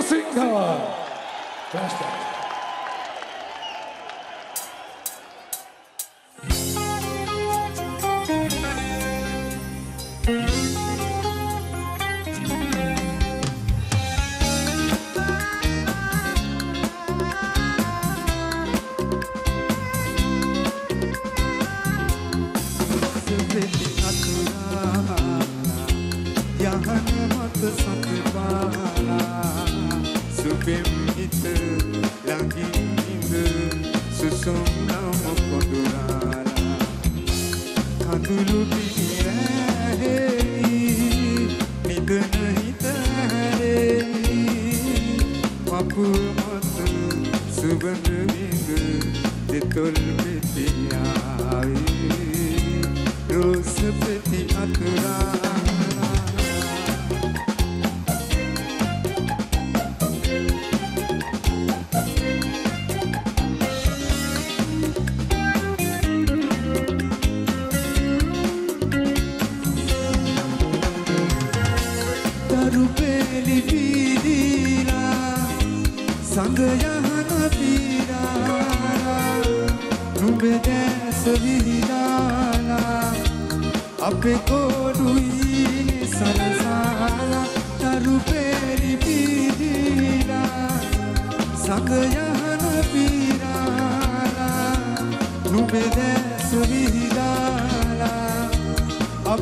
Mario Singer. Flashback. Atita mataka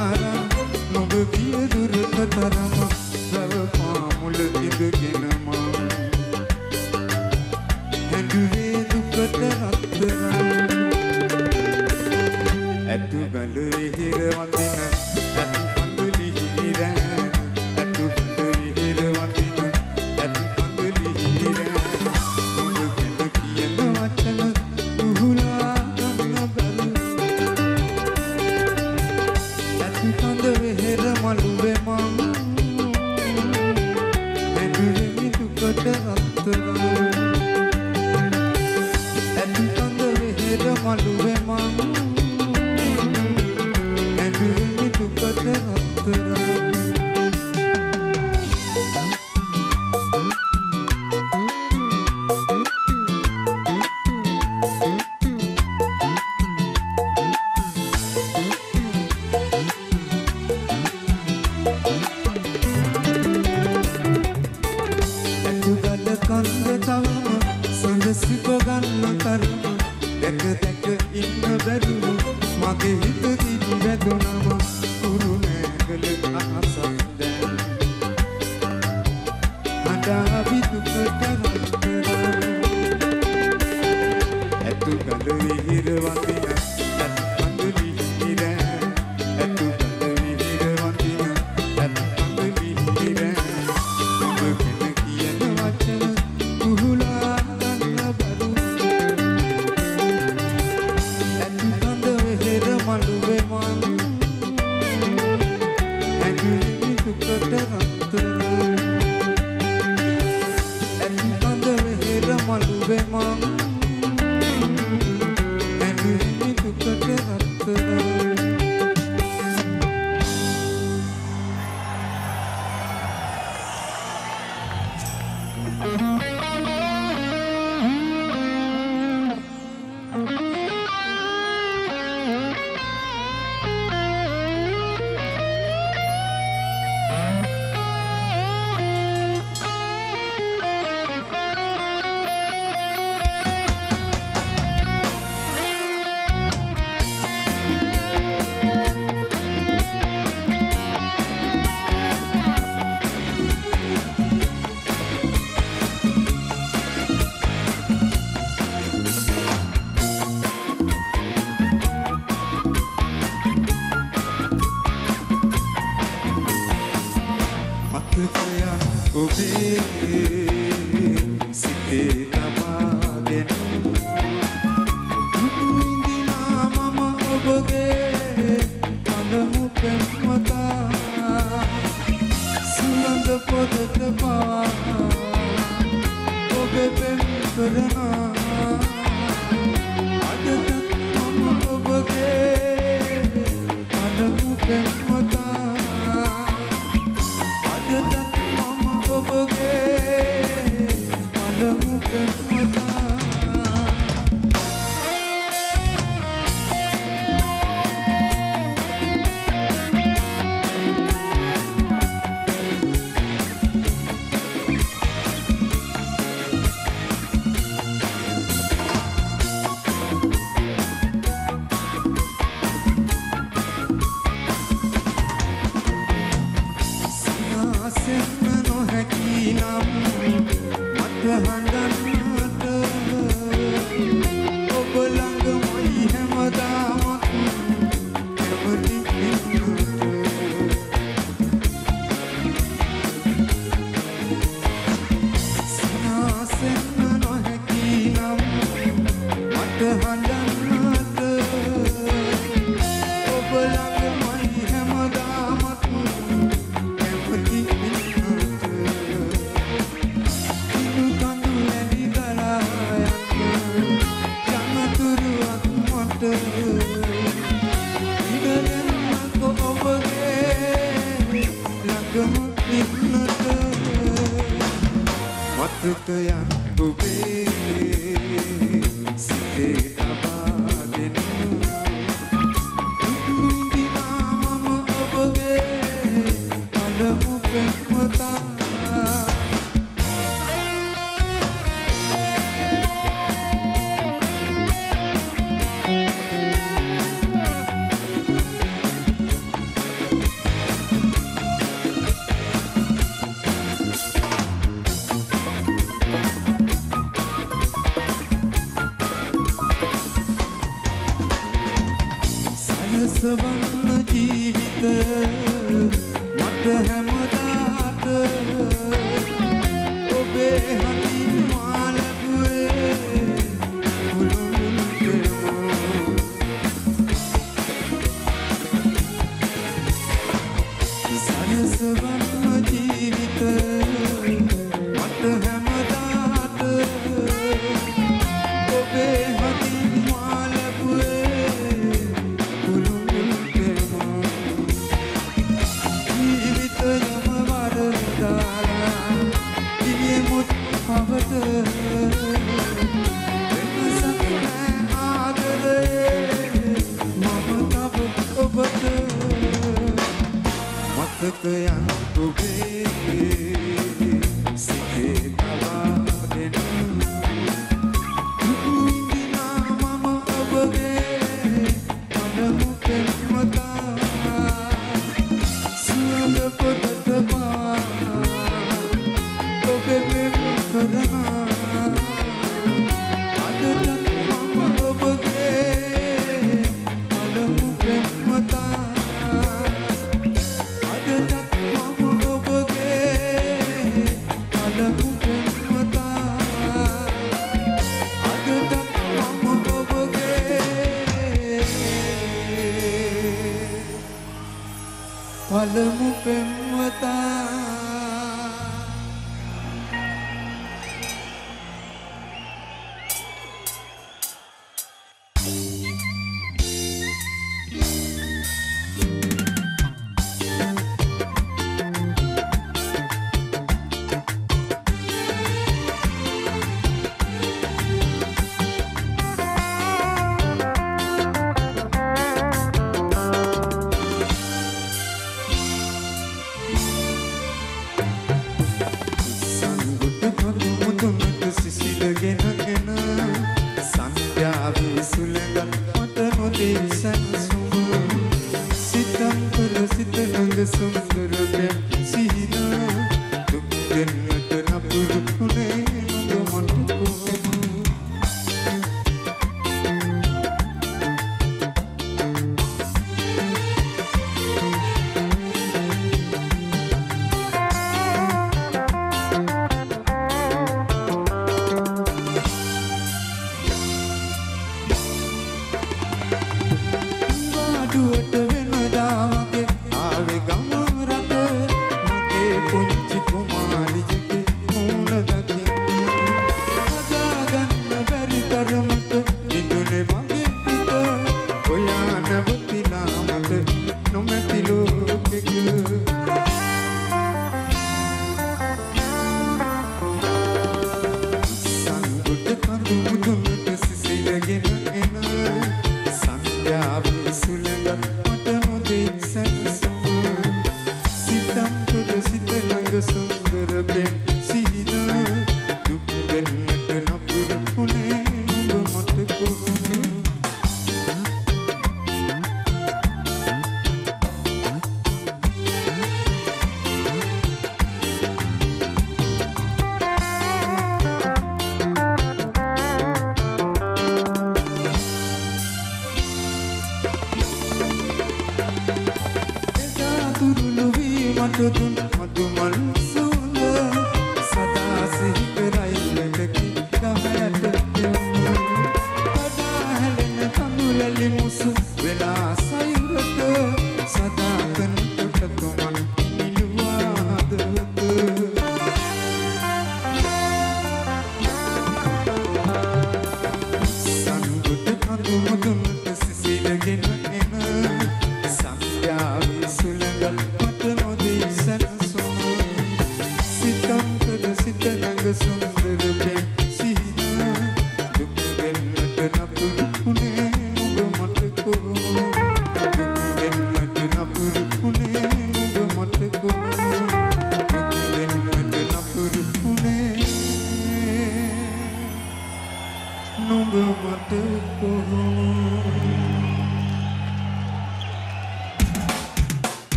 ara, no bebiya durata tarama,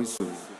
Isso.